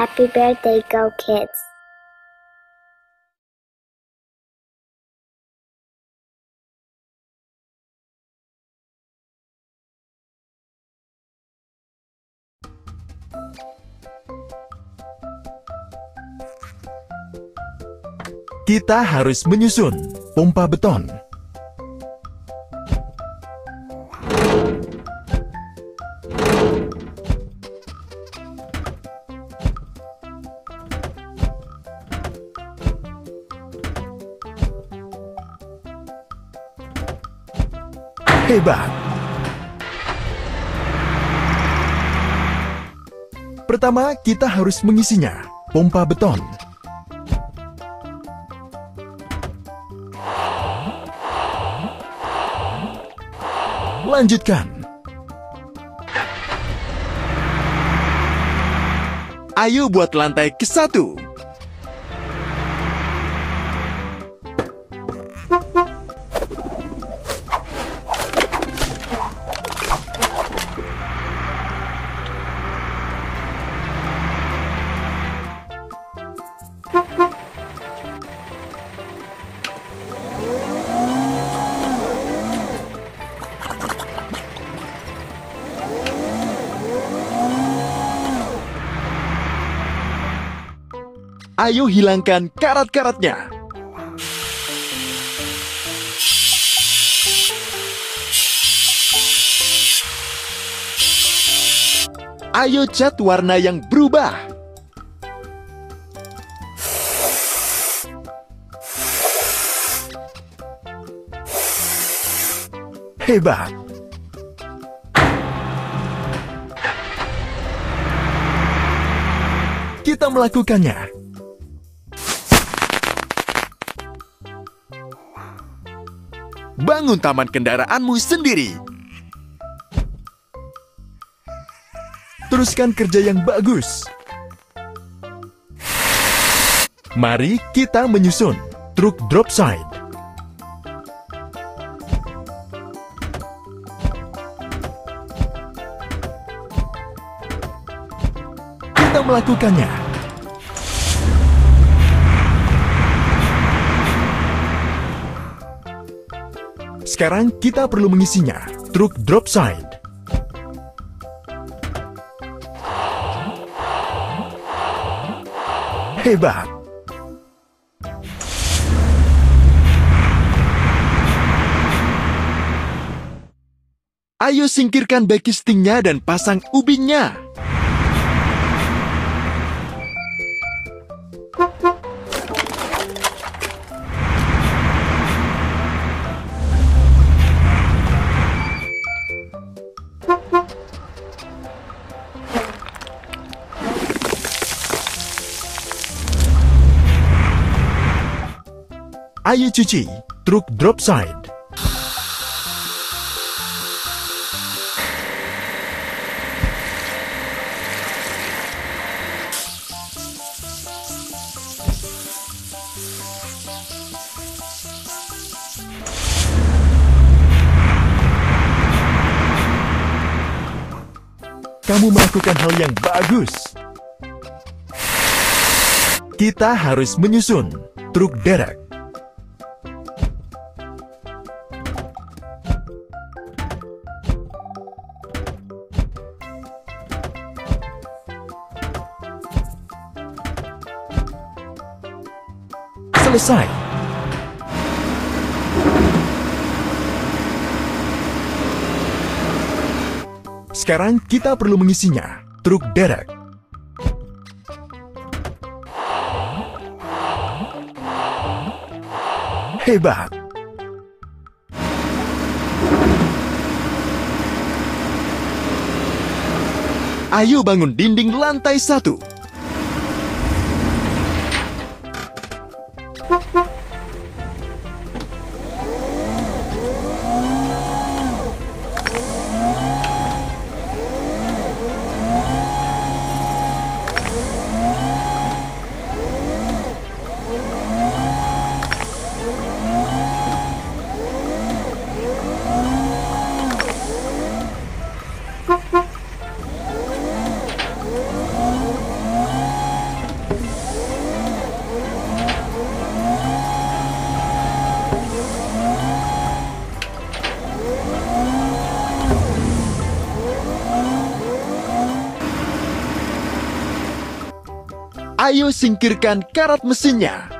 Happy birthday, go kids! Kita harus menyusun pompa beton. Hebat! Pertama, kita harus mengisinya, pompa beton. Lanjutkan. Ayo buat lantai ke-1. Ayo hilangkan karat-karatnya. Ayo cat warna yang berubah. Hebat! Kita melakukannya. Bangun taman kendaraanmu sendiri. Teruskan kerja yang bagus. Mari kita menyusun truk drop side. Kita melakukannya. Sekarang kita perlu mengisinya, truk drop side. Hebat! Ayo singkirkan baki stingnya dan pasang ubinnya. Ayo cuci truk drop side. Kamu melakukan hal yang bagus. Kita harus menyusun truk derek. Selesai. Sekarang kita perlu mengisinya, truk derek. Hebat! Ayo bangun dinding lantai 1. Ayo singkirkan karat mesinnya.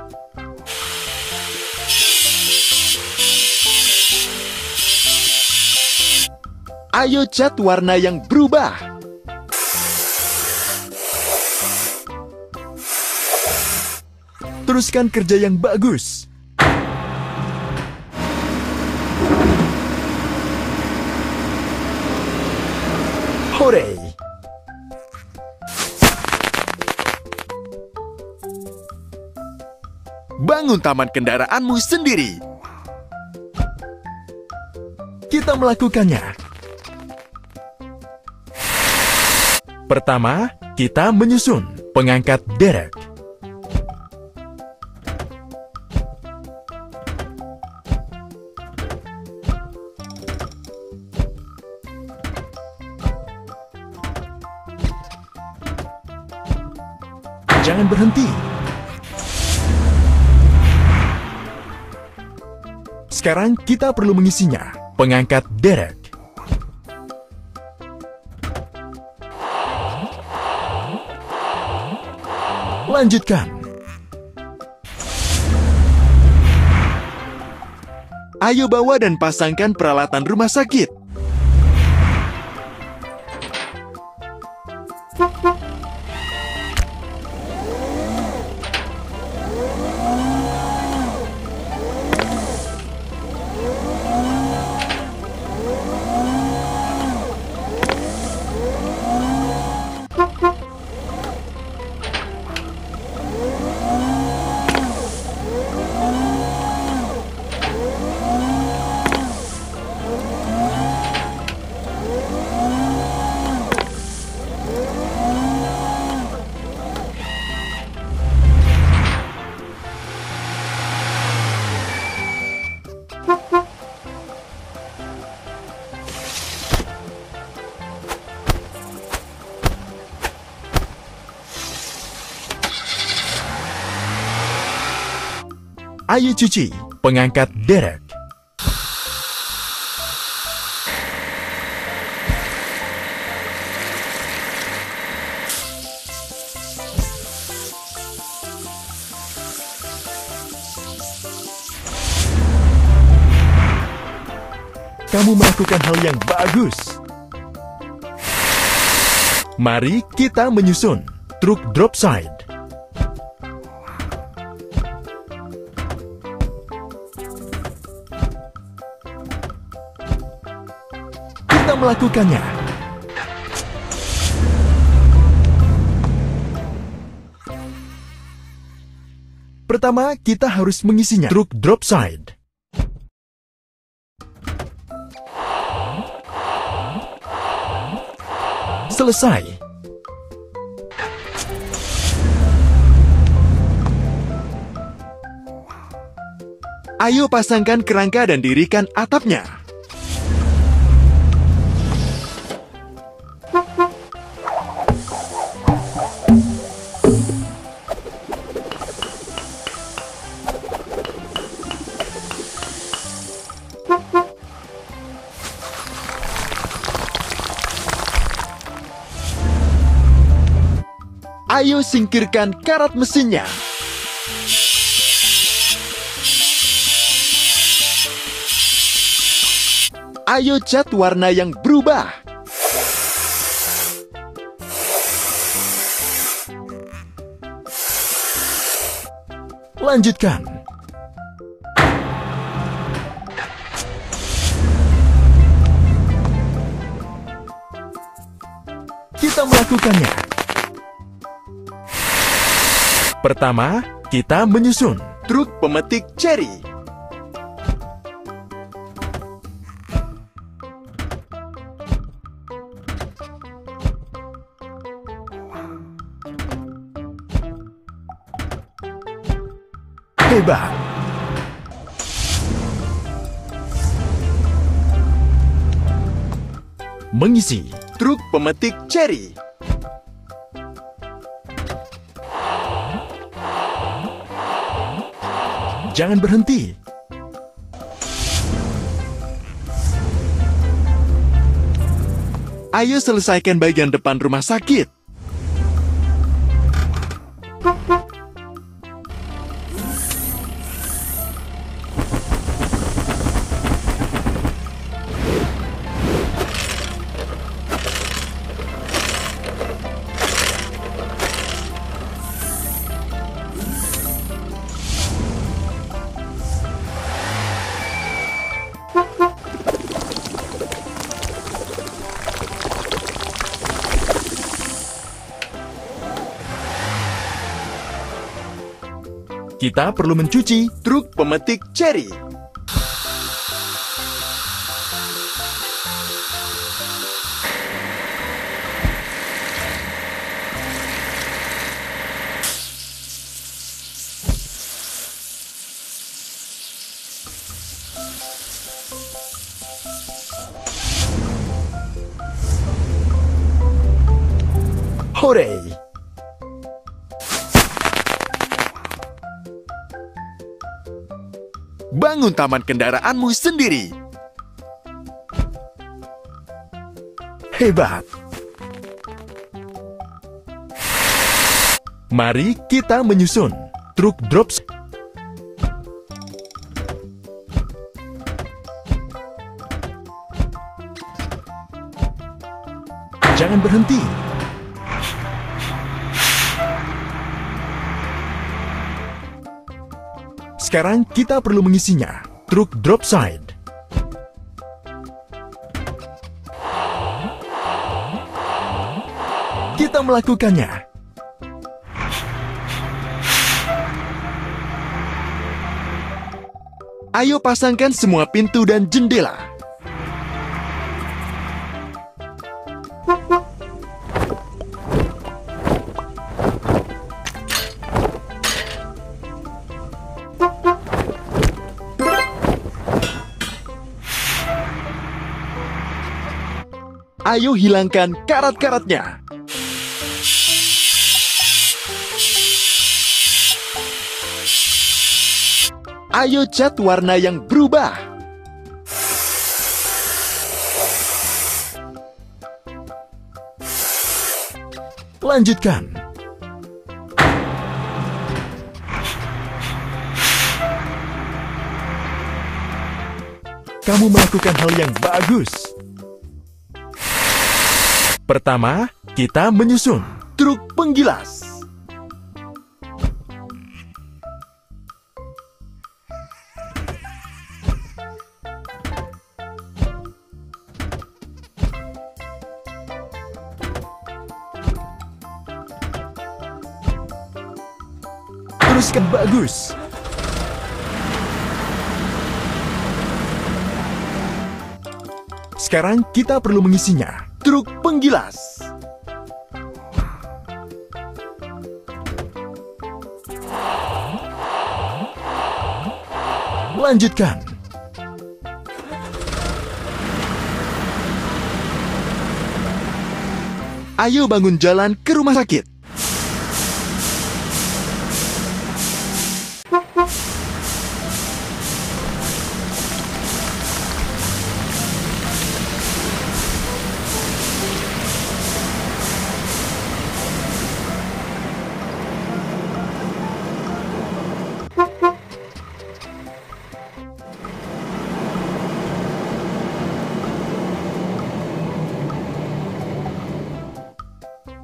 Ayo cat warna yang berubah. Teruskan kerja yang bagus. Hore! Bangun taman kendaraanmu sendiri. Kita melakukannya. Pertama, kita menyusun pengangkat derek. Jangan berhenti. Sekarang kita perlu mengisinya. Pengangkat derek. Lanjutkan. Ayo bawa dan pasangkan peralatan rumah sakit. Ayo cuci pengangkat derek. Kamu melakukan hal yang bagus. Mari kita menyusun truk drop side. Melakukannya. Pertama, kita harus mengisinya. Truk drop side. Selesai. Ayo pasangkan kerangka dan dirikan atapnya. Ayo singkirkan karat mesinnya. Ayo cat warna yang berubah. Lanjutkan. Kita melakukannya. Pertama, kita menyusun truk pemetik ceri. Hebat! Mengisi truk pemetik ceri. Jangan berhenti. Ayo selesaikan bagian depan rumah sakit. Kita perlu mencuci truk pemetik ceri. Hore! Bangun taman kendaraanmu sendiri. Hebat. Mari kita menyusun truk drops. Jangan berhenti. Sekarang kita perlu mengisinya. Truk drop side. Kita melakukannya. Ayo pasangkan semua pintu dan jendela. Ayo hilangkan karat-karatnya. Ayo cat warna yang berubah. Lanjutkan. Kamu melakukan hal yang bagus. Pertama, kita menyusun truk penggilas. Teruskan bagus. Sekarang kita perlu mengisinya. Truk penggilas. Lanjutkan. Ayo bangun jalan ke rumah sakit.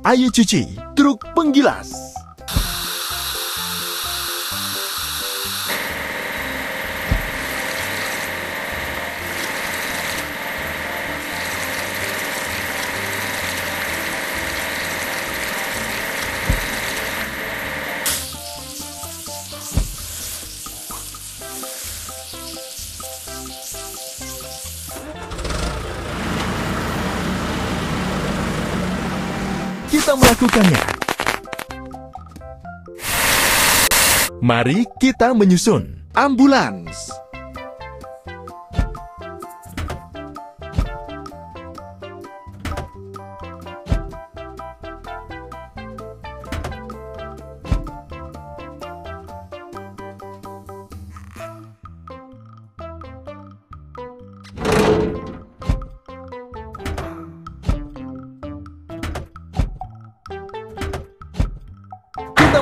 Ayo cuci truk penggilas. Kita melakukannya. Mari kita menyusun ambulans.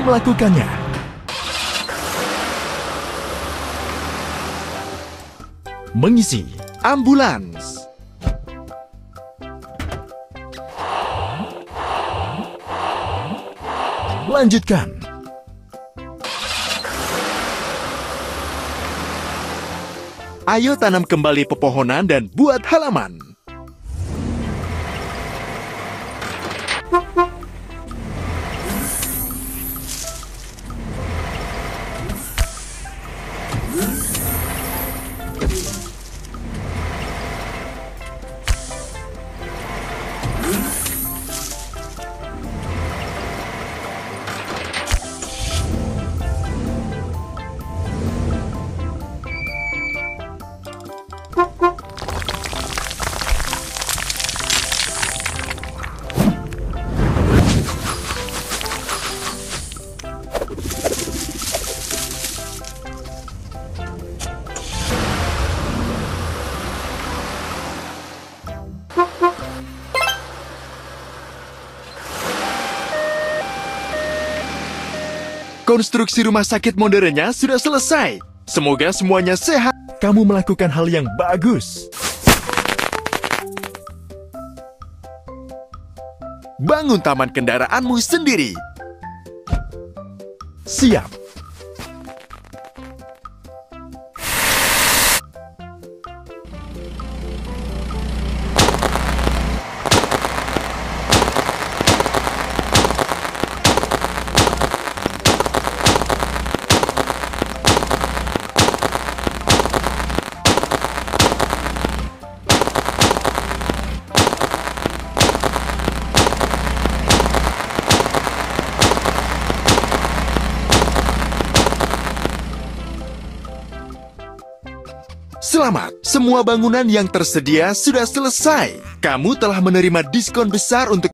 melakukannya. Mengisi ambulans. Lanjutkan. Ayo tanam kembali pepohonan dan buat halaman. Konstruksi rumah sakit modernnya sudah selesai. Semoga semuanya sehat. Kamu melakukan hal yang bagus. Bangun taman kendaraanmu sendiri. Siap. Selamat, semua bangunan yang tersedia sudah selesai. Kamu telah menerima diskon besar untuk